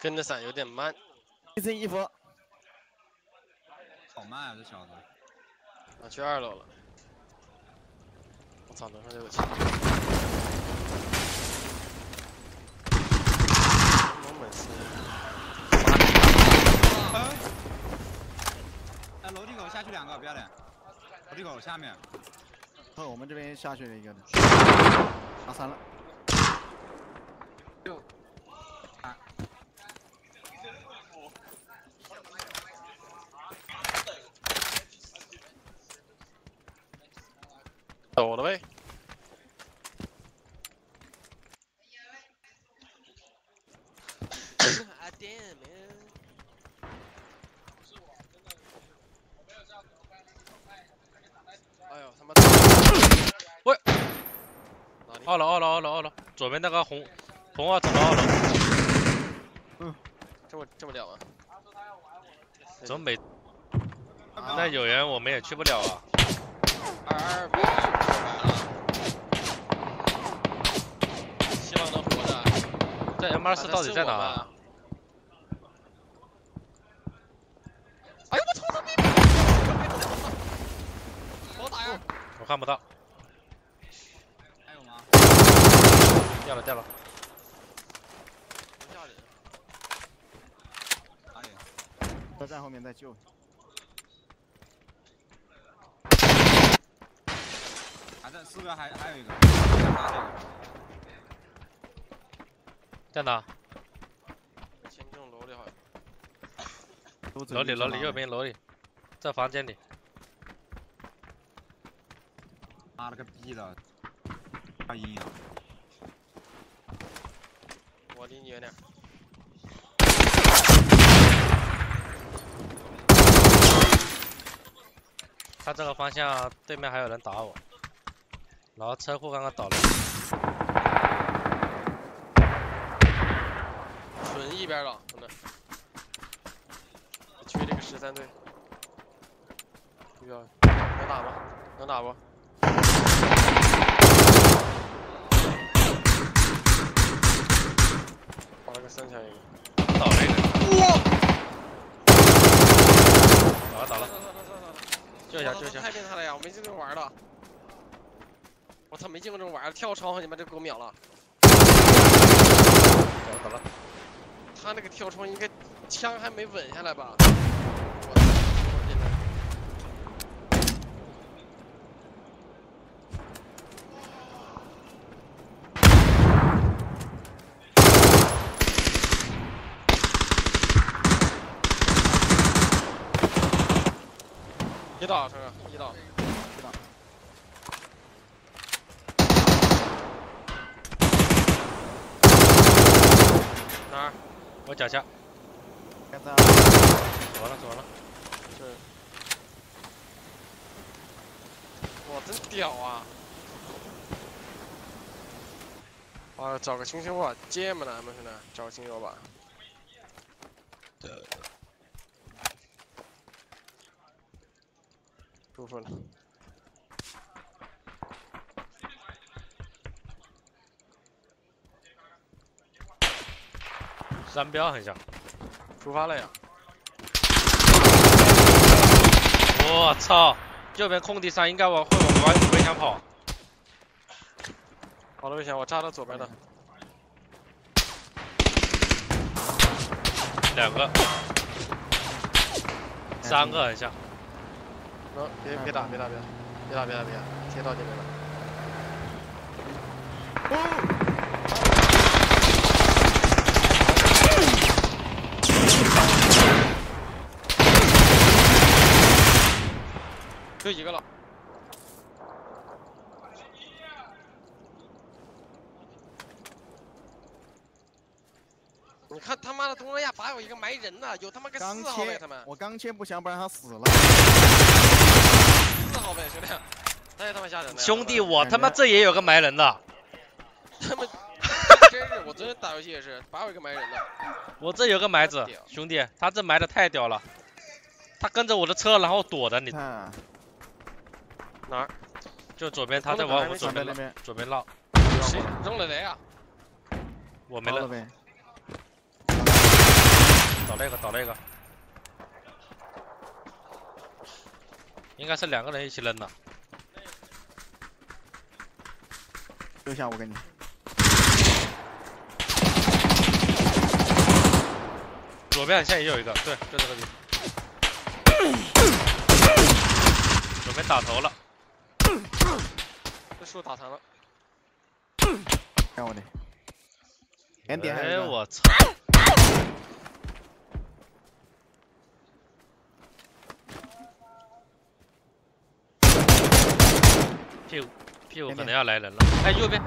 跟着闪有点慢。一身衣服，好慢啊，这小子。我去二楼了。我操，楼上就有枪。我每次。哎，楼梯口下去两个，不要脸。楼梯口下面。 哦，我们这边下去了一个的，打散了。六，啊，走了呗。啊天哪！哎呦他妈！ 喂，二楼，左边那个红二走到二楼。嗯，这么屌吗？怎么没？那有人我们也去不了啊。二，希望能活的。这 M24到底在哪啊？哎呦我操！我打呀！我看不到。 掉了！吓人！哪里？车站后面在救。还在四个，还有一个。在哪？先进楼里好像。楼里，右边楼里，在房间里。妈了个逼的！大阴阳。 我离你远点。他这个方向对面还有人打我，然后车库刚刚倒了，纯一边了，真的。我去这个13队，这个能打吗？能打不？ 剩下一个，倒了一个，哇！倒了，救一下！太变态了呀，我没见过这玩的，我操，没见过这玩的，跳窗户你妈就给我秒了，倒了，他那个跳窗应该枪还没稳下来吧？我操，一刀，成哥，一刀。哪儿？我脚下。走完了。是。哇，真屌啊！啊，找个清修吧，这么难吗？现在找个清修吧。对。 舒服了。三标很像，出发了呀！我操，右边空地上应该往围墙跑。跑了围墙，我扎到左边的。2个，3个很像。 能别打！贴到这边了。就一个了。你看他妈的东南亚哪有一个埋人呢？有他妈个4号位他们。我刚切不想，不然他死了。 好呗，兄弟，太他妈吓人了！兄弟，我他妈这也有个埋人的。他们真是，我昨天打游戏也是，哪有一个埋人的？我这有个埋子，兄弟，他这埋的太屌了。他跟着我的车，然后躲着你。哪儿？就左边，他在往我左边绕。谁扔了雷啊？我没了呗。找那个，找那个，应该是两个人一起扔的。留下我给你。左边现在也有一个，对，就这个地方。 准备打头了，这树打残了，看我的，点点还有一个，我操！屁股可能要来人了，哎，右边。